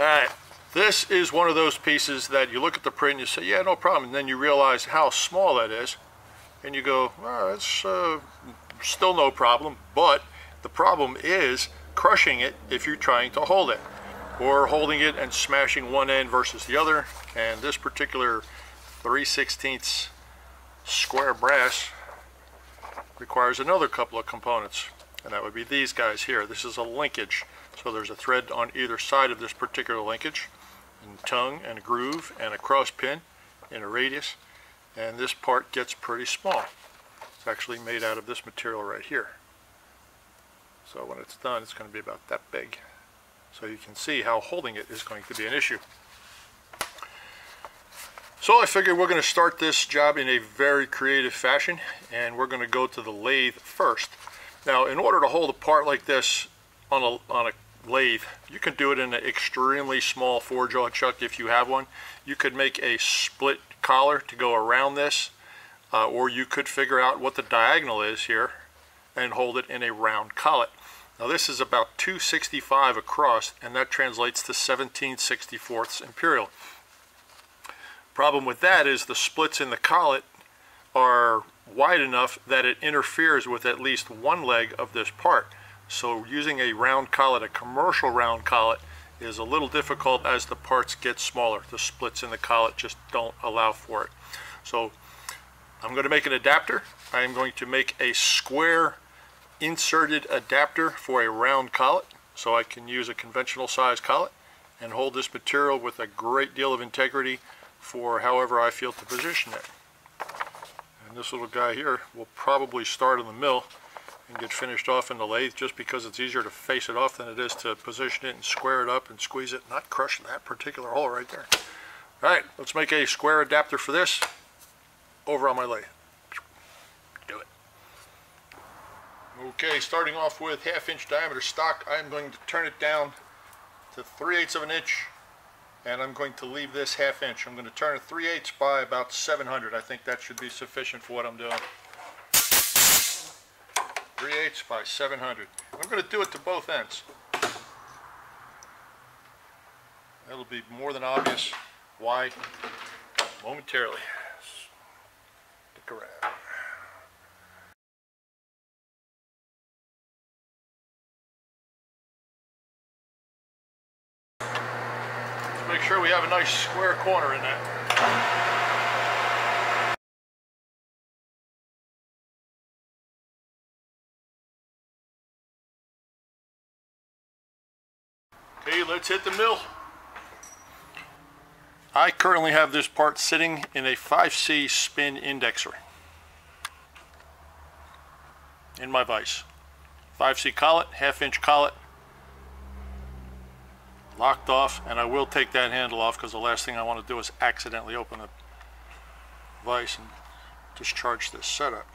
All right, this is one of those pieces that you look at the print and you say, yeah, no problem, and then you realize how small that is, and you go, oh, it's still no problem. But the problem is crushing it if you're trying to hold it, or holding it and smashing one end versus the other. And this particular 3/16 square brass requires another couple of components, and that would be these guys here. This is a linkage, so there's a thread on either side of this particular linkage, and tongue and a groove and a cross pin and a radius, and this part gets pretty small. It's actually made out of this material right here. So when it's done, it's going to be about that big. So you can see how holding it is going to be an issue. So I figured we're going to start this job in a very creative fashion, and we're going to go to the lathe first. Now, in order to hold a part like this on a lathe, you can do it in an extremely small 4-jaw chuck if you have one. You could make a split collar to go around this, or you could figure out what the diagonal is here and hold it in a round collet. Now this is about 265 across, and that translates to 17/64 imperial. Problem with that is the splits in the collet are wide enough that it interferes with at least one leg of this part. So using a round collet, a commercial round collet, is a little difficult as the parts get smaller. The splits in the collet just don't allow for it. So I'm going to make an adapter. I'm going to make a square inserted adapter for a round collet, so I can use a conventional size collet and hold this material with a great deal of integrity for however I feel to position it. And this little guy here will probably start in the mill and get finished off in the lathe, just because it's easier to face it off than it is to position it and square it up and squeeze it, not crush that particular hole right there. All right, let's make a square adapter for this over on my lathe. Do it. Okay, starting off with 1/2 inch diameter stock, I'm going to turn it down to 3/8 of an inch. And I'm going to leave this 1/2 inch. I'm going to turn it 3/8 by about 700. I think that should be sufficient for what I'm doing. 3/8 by 700. I'm going to do it to both ends. That'll be more than obvious why momentarily. Stick around. Make sure we have a nice square corner in that. Okay, let's hit the mill. I currently have this part sitting in a 5C spin indexer in my vise. 5C collet, 1/2 inch collet. Locked off, and I will take that handle off because the last thing I want to do is accidentally open the vise and discharge this setup.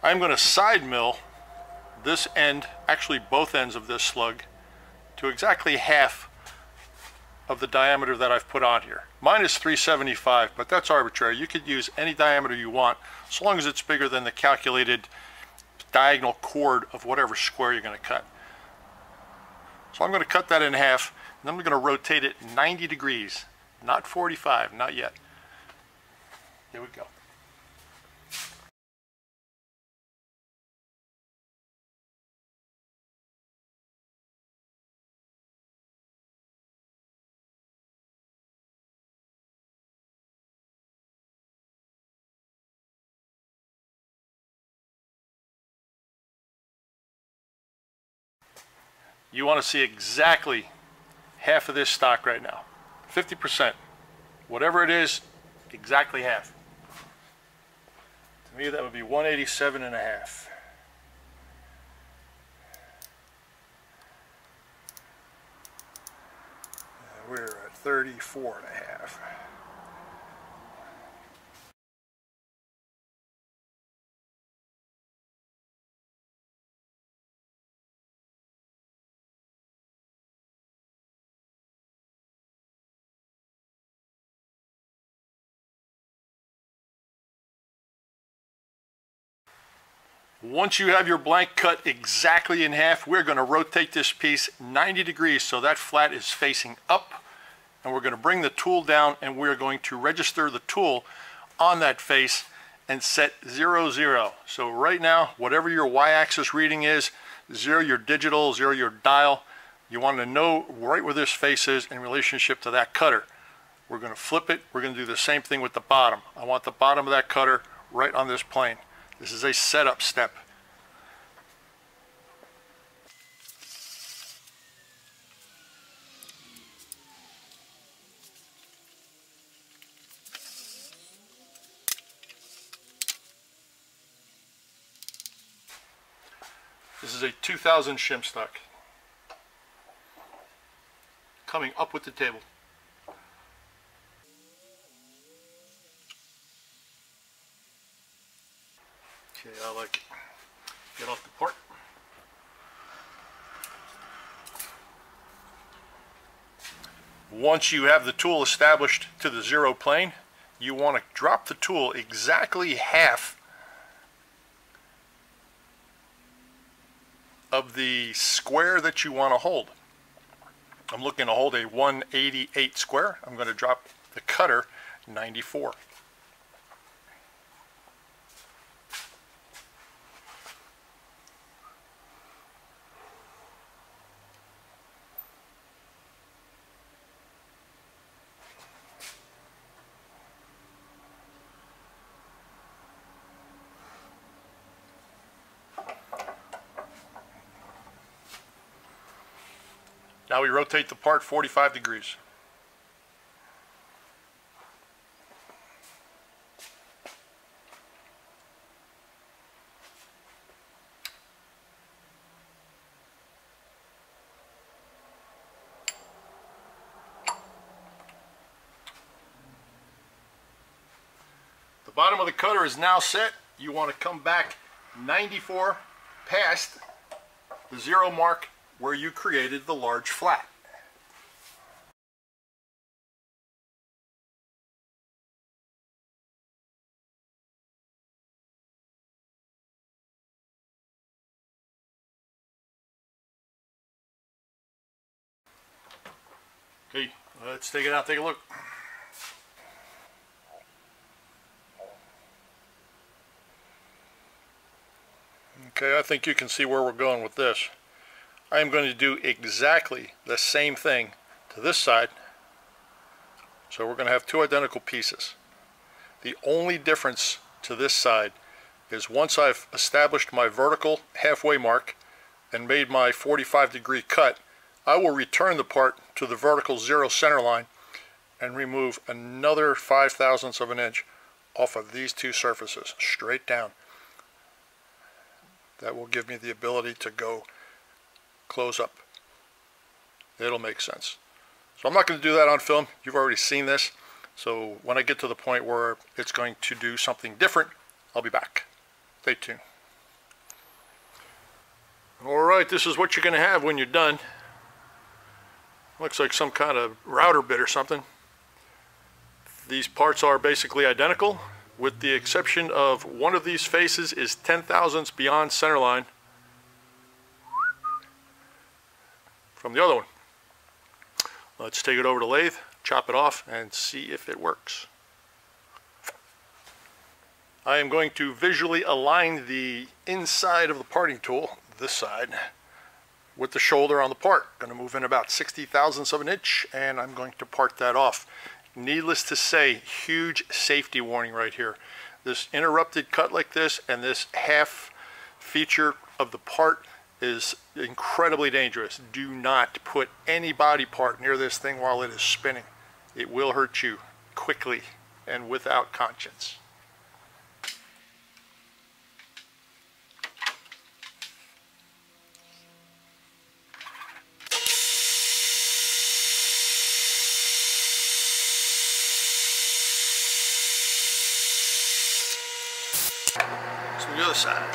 I'm going to side mill this end, actually both ends of this slug, to exactly half of the diameter that I've put on here. Mine is 375, but that's arbitrary. You could use any diameter you want so long as it's bigger than the calculated diagonal chord of whatever square you're going to cut. So I'm going to cut that in half, and then I'm going to rotate it 90 degrees, not 45, not yet. Here we go. You want to see exactly half of this stock right now. 50%. Whatever it is, exactly half. To me, that would be 187.5. And we're at 34.5. Once you have your blank cut exactly in half, we're going to rotate this piece 90 degrees so that flat is facing up, and we're going to bring the tool down, and we're going to register the tool on that face and set 0, 0. So right now, whatever your y-axis reading is, 0 your digital, 0 your dial. You want to know right where this face is in relationship to that cutter. We're going to flip it. We're going to do the same thing with the bottom. I want the bottom of that cutter right on this plane. This is a setup step. This is a 2000 shim stock coming up with the table. Okay, I like it. Get off the port. Once you have the tool established to the 0 plane, you want to drop the tool exactly half of the square that you want to hold. I'm looking to hold a 188 square. I'm going to drop the cutter 94. Now we rotate the part 45 degrees. The bottom of the cutter is now set. You want to come back 94 past the 0 mark where you created the large flat. Okay, let's take it out, take a look. Okay, I think you can see where we're going with this. I am going to do exactly the same thing to this side. So we're going to have two identical pieces. The only difference to this side is once I've established my vertical halfway mark and made my 45-degree cut, I will return the part to the vertical 0 center line and remove another 0.005 of an inch off of these two surfaces, straight down. That will give me the ability to go close up. It'll make sense. So I'm not going to do that on film. You've already seen this. So when I get to the point where it's going to do something different, I'll be back. Stay tuned. All right, this is what you're going to have when you're done. Looks like some kind of router bit or something. These parts are basically identical, with the exception of one of these faces is 0.010 beyond centerline from the other one. Let's take it over to lathe, chop it off, and see if it works. I am going to visually align the inside of the parting tool, this side, with the shoulder on the part. Going to move in about 0.060 of an inch, and I'm going to part that off. Needless to say, huge safety warning right here. This interrupted cut like this, and this half feature of the part is incredibly dangerous. Do not put any body part near this thing while it is spinning. It will hurt you quickly and without conscience. So the other side.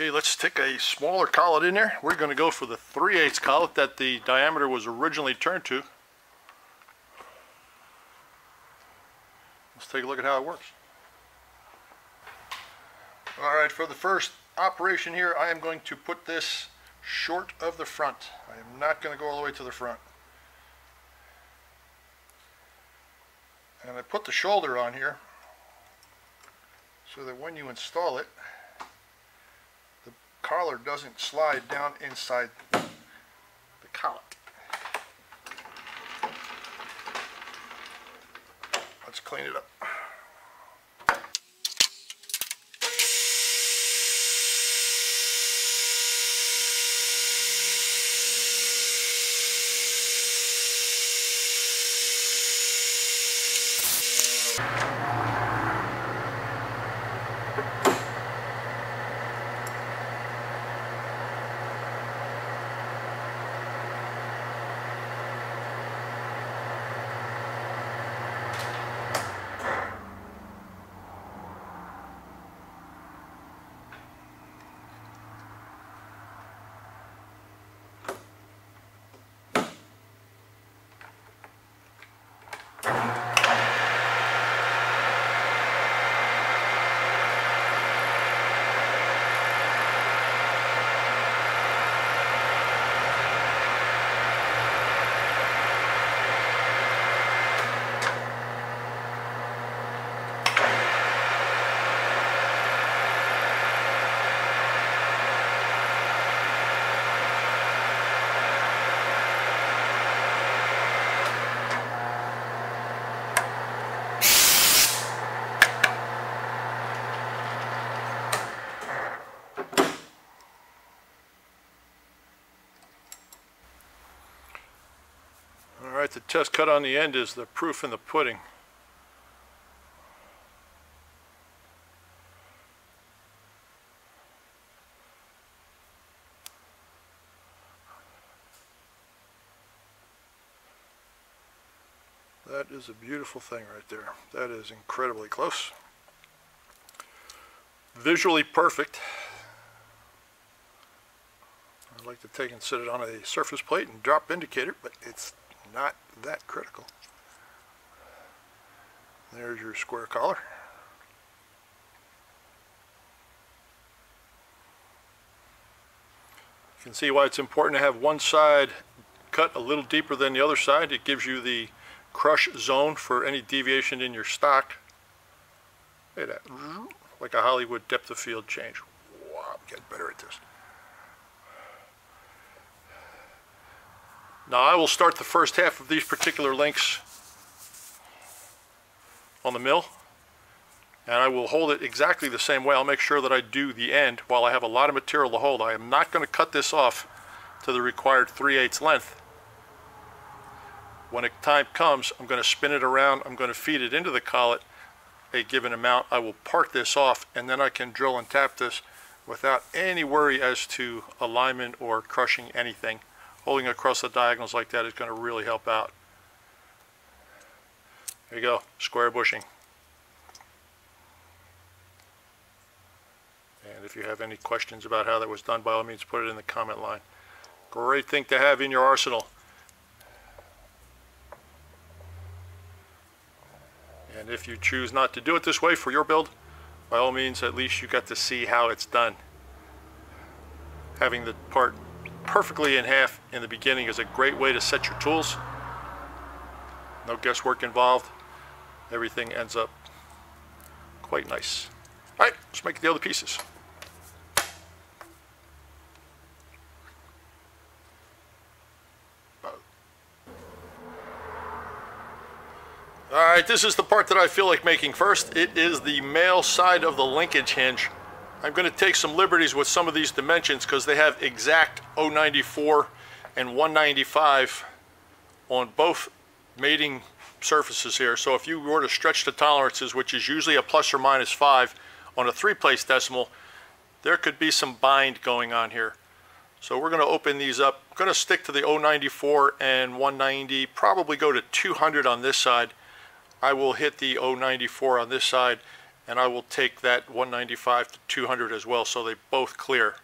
Okay, let's take a smaller collet in there. We're going to go for the 3/8 collet that the diameter was originally turned to. Let's take a look at how it works. Alright, for the first operation here, I am going to put this short of the front. I am not going to go all the way to the front. And I put the shoulder on here so that when you install it, collar doesn't slide down inside the collet. Let's clean it up. Alright, the test cut on the end is the proof in the pudding. That is a beautiful thing right there. That is incredibly close. Visually perfect. I'd like to take and sit it on a surface plate and drop indicator, but it's not that critical. There's your square collar. You can see why it's important to have one side cut a little deeper than the other side. It gives you the crush zone for any deviation in your stock. Look at that. Like a Hollywood depth of field change. Wow, I'm getting better at this. Now I will start the first half of these particular links on the mill, and I will hold it exactly the same way. I'll make sure that I do the end while I have a lot of material to hold. I am not going to cut this off to the required 3/8 length. When the time comes, I'm going to spin it around. I'm going to feed it into the collet a given amount. I will part this off, and then I can drill and tap this without any worry as to alignment or crushing anything. Holding across the diagonals like that is going to really help out. There you go, square bushing. And if you have any questions about how that was done, by all means put it in the comment line. Great thing to have in your arsenal. And if you choose not to do it this way for your build, by all means at least you got to see how it's done. Having the part perfectly in half in the beginning is a great way to set your tools. No guesswork involved. Everything ends up quite nice. All right, let's make the other pieces. All right, this is the part that I feel like making first. It is the male side of the linkage hinge. I'm going to take some liberties with some of these dimensions because they have exact 0.94 and 1.95 on both mating surfaces here. So if you were to stretch the tolerances, which is usually a plus or minus 5 on a 3-place decimal, there could be some bind going on here. So we're going to open these up. I'm going to stick to the 0.94 and 1.90, probably go to 200 on this side. I will hit the 0.94 on this side and I will take that 195 to 200 as well, so they both clear.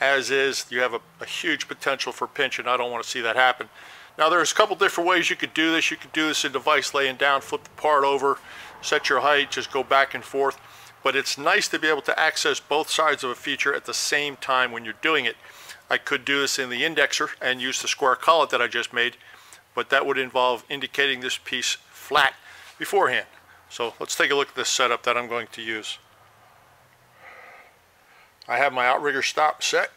As is, you have a huge potential for pinch, and I don't want to see that happen. Now, there's a couple different ways you could do this. You could do this in device laying down, flip the part over, set your height, just go back and forth. But it's nice to be able to access both sides of a feature at the same time when you're doing it. I could do this in the indexer and use the square collet that I just made, but that would involve indicating this piece flat beforehand. So let's take a look at this setup that I'm going to use. I have my outrigger stop set,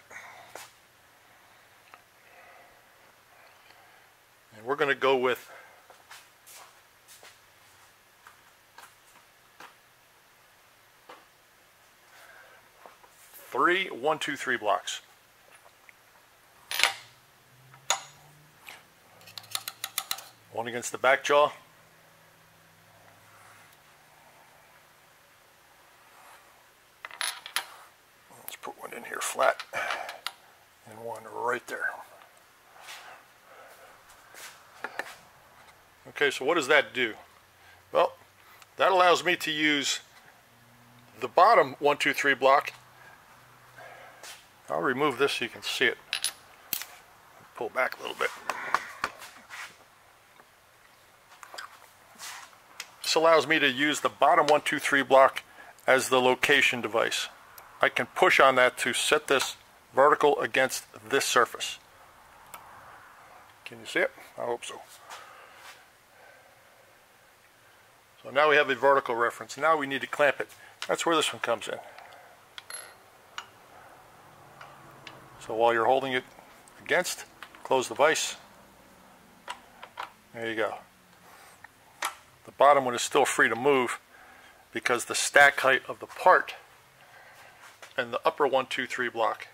and we're going to go with 3 1-2-3 blocks. One against the back jaw, flat, and one right there. Okay, so what does that do? Well, that allows me to use the bottom 1-2-3 block. I'll remove this so you can see it. Pull back a little bit. This allows me to use the bottom 1-2-3 block as the location device. I can push on that to set this vertical against this surface. Can you see it? I hope so. So now we have a vertical reference. Now we need to clamp it. That's where this one comes in. So while you're holding it against, close the vise. There you go. The bottom one is still free to move because the stack height of the part and the upper 1-2-3 block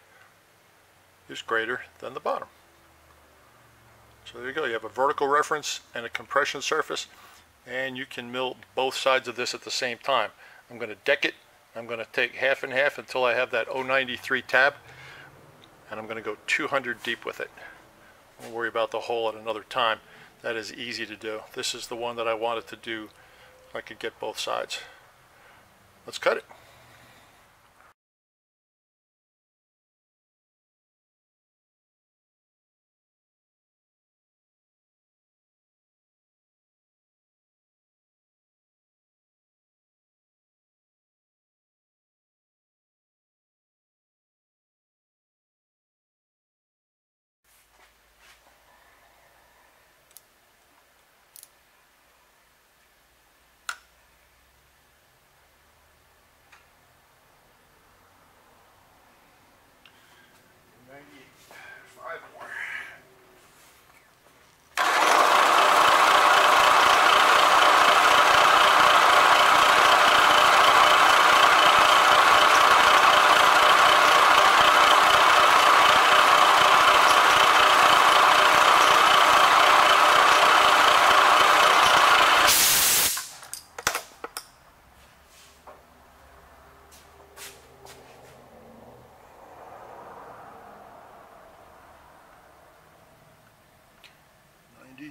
is greater than the bottom. So there you go, you have a vertical reference and a compression surface, and you can mill both sides of this at the same time. I'm going to deck it, I'm going to take half and half until I have that 093 tab, and I'm going to go 200 deep with it. Don't worry about the hole at another time, that is easy to do. This is the one that I wanted to do, I could get both sides. Let's cut it.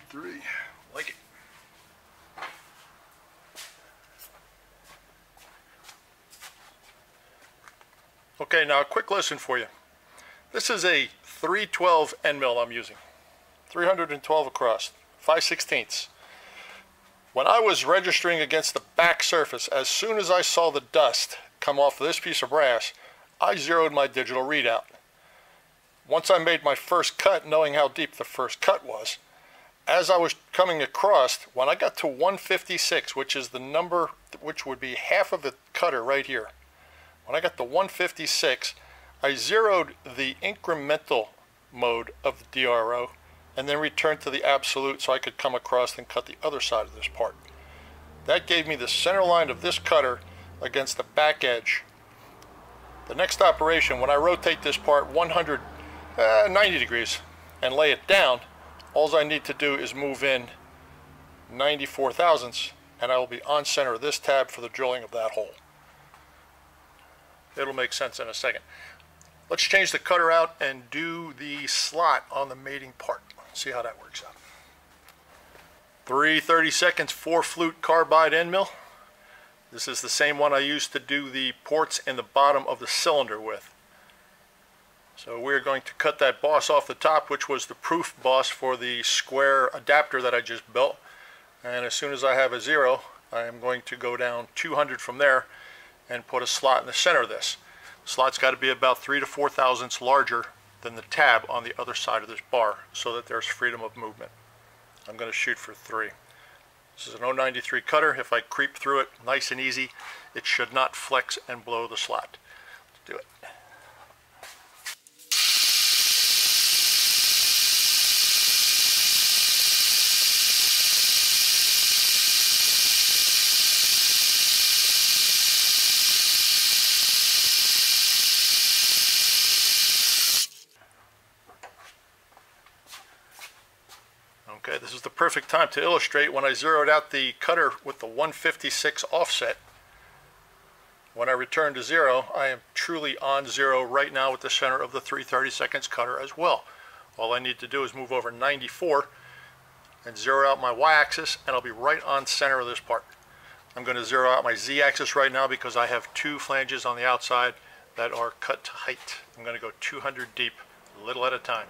Three, like it. Okay, now a quick lesson for you. This is a 312 end mill I'm using. 312 across, 5/16. When I was registering against the back surface, as soon as I saw the dust come off this piece of brass, I zeroed my digital readout. Once I made my first cut, knowing how deep the first cut was, as I was coming across, when I got to 156, which is the number which would be half of the cutter right here, when I got to 156, I zeroed the incremental mode of the DRO and then returned to the absolute so I could come across and cut the other side of this part. That gave me the center line of this cutter against the back edge. The next operation, when I rotate this part 90 degrees and lay it down, all I need to do is move in 94 thousandths, and I will be on center of this tab for the drilling of that hole. It'll make sense in a second. Let's change the cutter out and do the slot on the mating part. See how that works out. 3/32 4 flute carbide end mill. This is the same one I used to do the ports and the bottom of the cylinder with. So we're going to cut that boss off the top, which was the proof boss for the square adapter that I just built. And as soon as I have a zero, I am going to go down 200 from there and put a slot in the center of this. The slot's got to be about 3 to 4 thousandths larger than the tab on the other side of this bar so that there's freedom of movement. I'm going to shoot for 3. This is an 093 cutter. If I creep through it nice and easy, it should not flex and blow the slot. Let's do it. Okay, this is the perfect time to illustrate when I zeroed out the cutter with the 156 offset. When I return to zero, I am truly on zero right now with the center of the 3/32 cutter as well. All I need to do is move over 94 and zero out my y-axis, and I'll be right on center of this part. I'm going to zero out my z-axis right now because I have 2 flanges on the outside that are cut to height. I'm going to go 200 deep, a little at a time.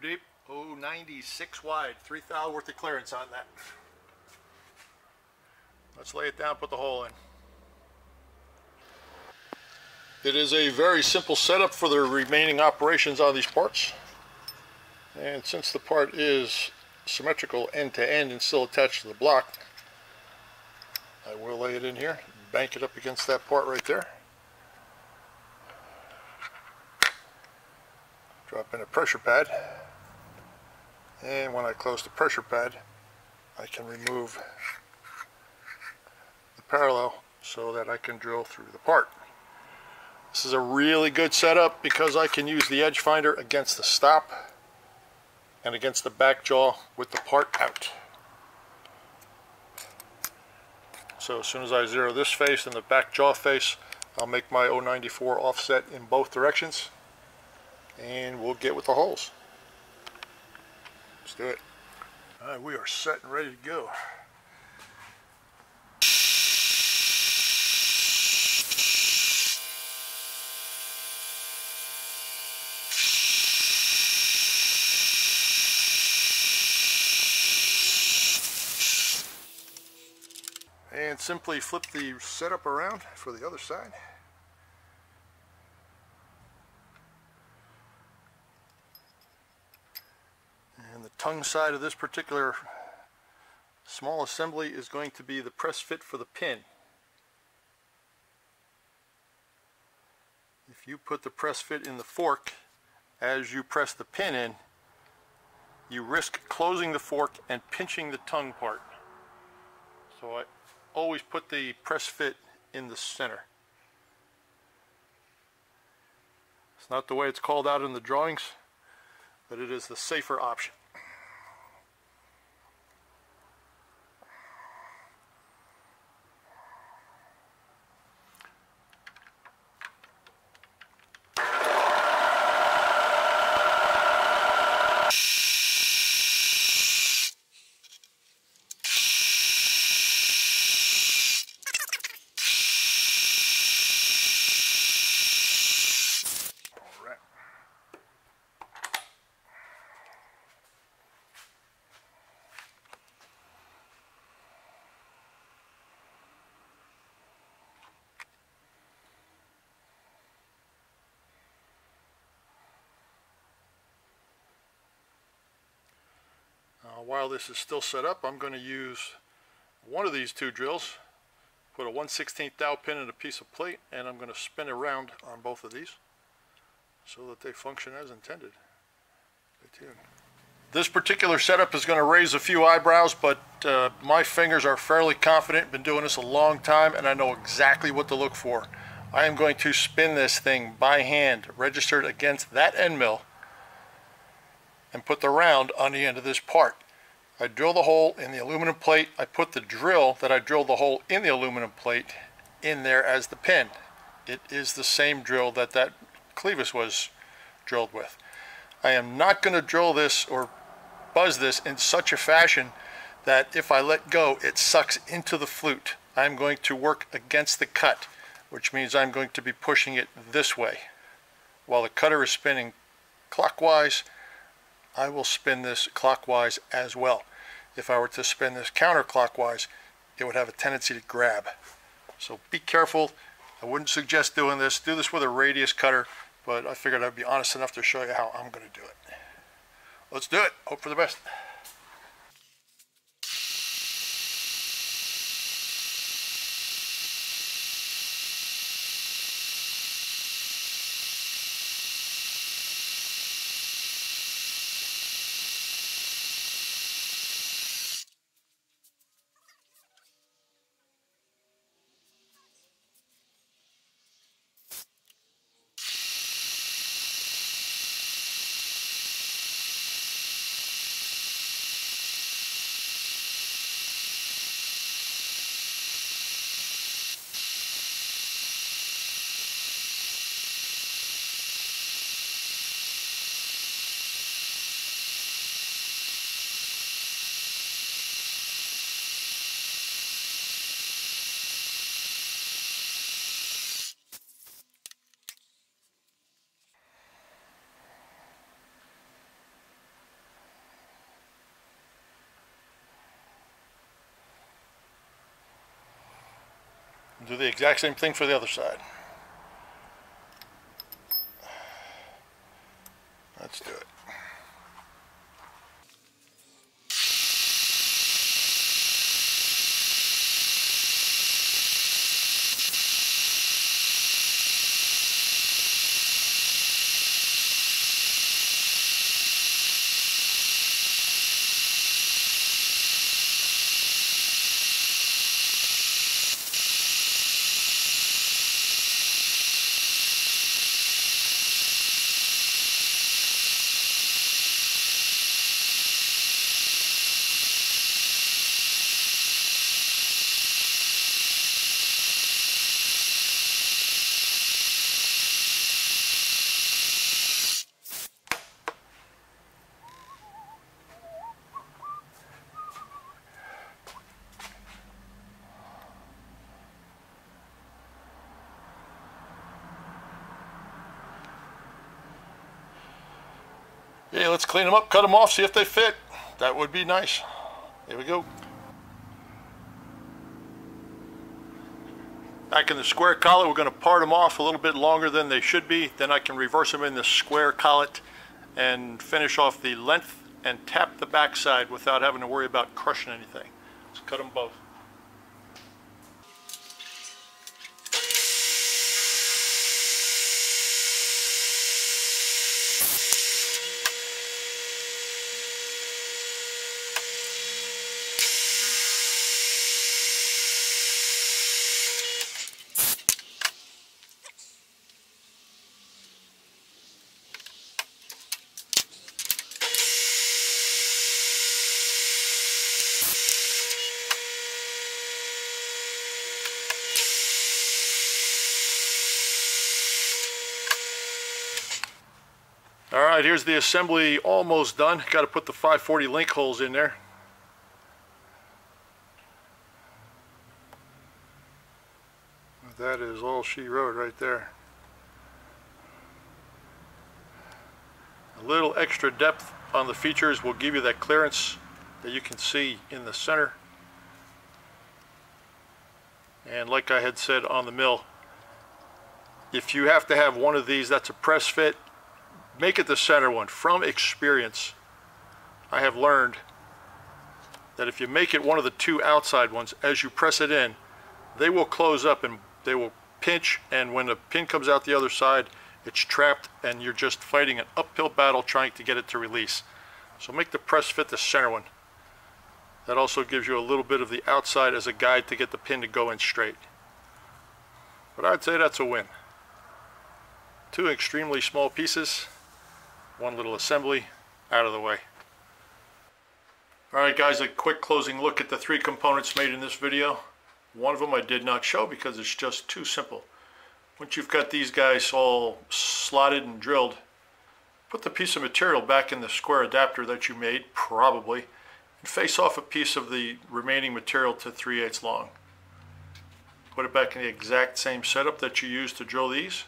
Deep, 096 wide, 3,000 worth of clearance on that. Let's lay it down, put the hole in. It is a very simple setup for the remaining operations on these parts. And since the part is symmetrical end to end and still attached to the block, I will lay it in here, bank it up against that part right there. Drop in a pressure pad, and when I close the pressure pad, I can remove the parallel so that I can drill through the part. This is a really good setup because I can use the edge finder against the stop and against the back jaw with the part out. So as soon as I zero this face and the back jaw face, I'll make my 094 offset in both directions. And we'll get with the holes. Let's do it. All right, we are set and ready to go. And simply flip the setup around for the other side. Tongue side of this particular small assembly is going to be the press fit for the pin. If you put the press fit in the fork as you press the pin in, you risk closing the fork and pinching the tongue part. So I always put the press fit in the center. It's not the way it's called out in the drawings, but it is the safer option. While this is still set up, I'm going to use one of these 2 drills, put a 1/16 dowel pin in a piece of plate, and I'm going to spin around on both of these so that they function as intended. Stay tuned. This particular setup is going to raise a few eyebrows, but my fingers are fairly confident. Been doing this a long time, and I know exactly what to look for. I am going to spin this thing by hand, registered against that end mill, and put the round on the end of this part. I drill the hole in the aluminum plate. I put the drill that I drilled the hole in the aluminum plate in there as the pin. It is the same drill that clevis was drilled with. I am not going to drill this or buzz this in such a fashion that if I let go, it sucks into the flute. I'm going to work against the cut, which means I'm going to be pushing it this way. While the cutter is spinning clockwise, I will spin this clockwise as well. If I were to spin this counterclockwise, it would have a tendency to grab. So be careful. I wouldn't suggest doing this. Do this with a radius cutter, but I figured I'd be honest enough to show you how I'm going to do it. Let's do it. Hope for the best. Do the exact same thing for the other side. Let's do it. Yeah, let's clean them up, cut them off, see if they fit. That would be nice. Here we go. Back in the square collet, we're going to part them off a little bit longer than they should be. Then I can reverse them in the square collet and finish off the length and tap the backside without having to worry about crushing anything. Let's cut them both. All right, here's the assembly almost done. Got to put the 540 link holes in there. That is all she wrote right there. A little extra depth on the features will give you that clearance that you can see in the center. And like I had said on the mill, if you have to have one of these that's a press fit, make it the center one. From experience, I have learned that if you make it one of the two outside ones, as you press it in, they will close up and they will pinch, and when the pin comes out the other side, it's trapped and you're just fighting an uphill battle trying to get it to release. So make the press fit the center one. That also gives you a little bit of the outside as a guide to get the pin to go in straight. But I'd say that's a win. Two extremely small pieces, one little assembly out of the way. Alright guys, a quick closing look at the three components made in this video. One of them I did not show because it's just too simple. Once you've got these guys all slotted and drilled, put the piece of material back in the square adapter that you made, probably, and face off a piece of the remaining material to 3/8 long. Put it back in the exact same setup that you used to drill these.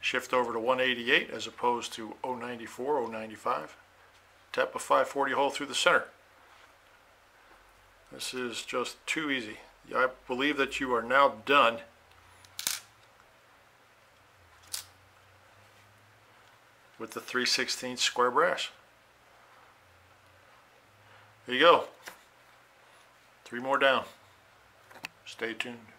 Shift over to 188 as opposed to 094, 095. Tap a 540 hole through the center. This is just too easy. I believe that you are now done. With the 3/16 square brass. There you go. Three more down. Stay tuned.